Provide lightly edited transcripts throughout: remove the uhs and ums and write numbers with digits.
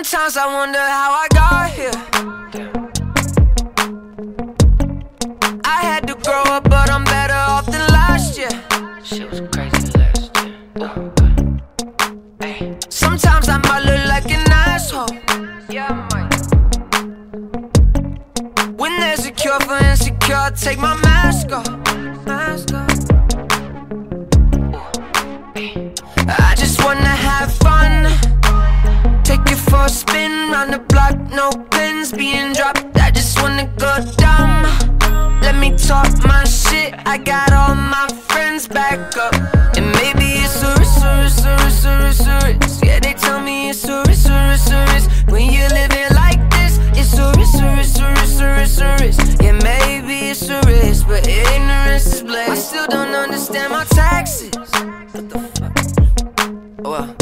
Sometimes I wonder how I got here. I had to grow up, but I'm better off than last year. Shit was crazy last year. Hey. Sometimes I might look like an asshole. Yeah, I might. When there's a cure for insecure, I take my mask off. I just wanna have fun. Take it for a spin, round the block, no pins being dropped. I just wanna go dumb. Let me talk my shit, I got all my friends back up. And maybe it's serious. Yeah, they tell me it's serious. When you're living like this, it's serious. Yeah, maybe it's serious, but ignorance is bliss. I still don't understand my taxes. What the fuck? Oh, wow.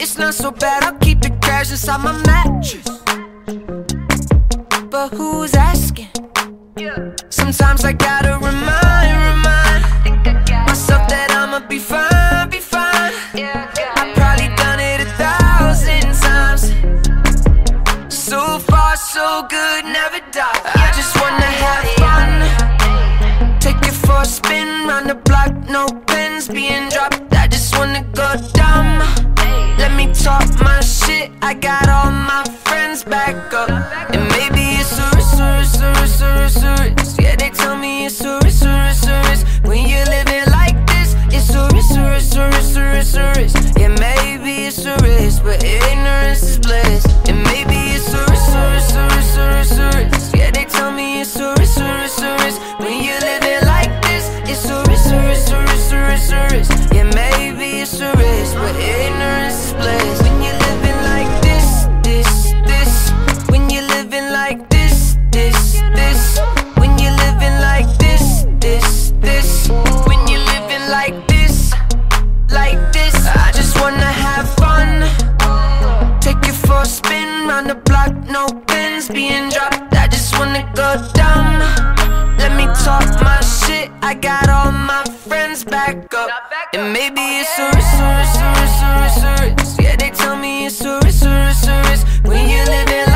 It's not so bad, I'll keep the cash inside my mattress. But who's asking? Yeah. Sometimes I gotta remind myself that I'ma be fine, Yeah, I've probably done it 1,000 times. So far, so good, never die. I just wanna have fun. Take it for a spin, round the block, no pins being dropped. I just wanna go dumb. Let me talk my shit, I got all my friends back up. And maybe it's serious. Yeah, they tell me it's serious. When you're living like this, it's serious. Yeah, maybe it's serious, but ignorance is bliss. And maybe it's serious. Yeah, they tell me it's serious. When you're living like this, it's serious. Yeah, maybe it's serious, but ignorance. When you're living like this. When you're living like this. When you're living like this. When you're living like this. I just wanna have fun. Take it for a spin, round the block, no pins being dropped. I just wanna go dumb. Let me talk my shit, I got all my friends back up. And maybe it's serious. Yeah, they tell me it's serious. When you're living like